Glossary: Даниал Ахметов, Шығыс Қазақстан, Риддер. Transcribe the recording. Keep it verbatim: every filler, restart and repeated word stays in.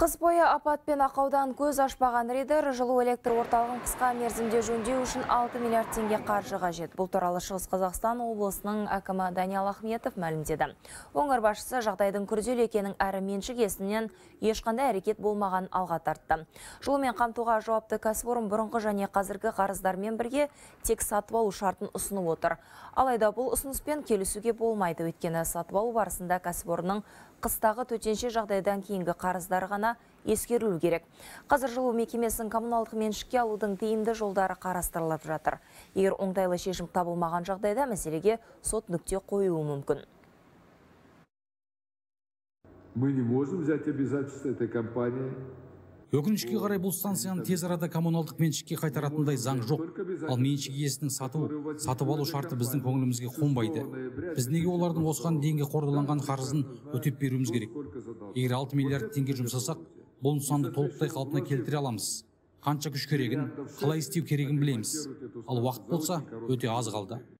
Қыс бойы апат пен ақаудан көз ашпаған Риддер жылу электр орталығын қысқа мерзімде жөндеу үшін алты миллиард теңге қаржы қажет. Бұл туралы Шығыс Қазақстан облысының әкімі Даниал Ахметов мәлімдеді. Өңір басшысы жағдайдың күрделі екенін әрі меншік иесінен ешқандай әрекет болмаған алға тартты. Жылумен қамтуға жауапты кәсіпорын бұрынғы және қазіргі қарыздармен бірге тек сатып алу шартын ұсынып отыр. Алайда бұл ұсыныспен келісуге болмайды, өйткені сатып алу барысында кәсіпорынның қыстағы төтенше жағдайдан кейінгі қарыздары ғана ескерілу керек. Қазір жылу мекемесін коммуналдық меншікке алудың тиімді жолдары қарастырылып жатыр. Егер оңтайлы шешім табылмаған жағдайда мәселеге сот нүкте қоюы мүмкін. Мы не можем взять обязательства этой компании. Өкінішке қарай бұл станцияны тез арада коммуналдық меншікке қайтаратындай заң жоқ. Ал меншік иесінің сату, сатып алу шарты біздің көңілімізге қонбайды. Біз неге олардың осыған дейінгі қордаланған қарызын өтеп беруіміз керек? Егер алты миллиард теңге жұмсасақ, бұл нысанды толықтай қалпына келтіре аламыз. Қанша күш керегін, қалай істеу керегін білеміз. Ал уақыт болса, өте аз қалды.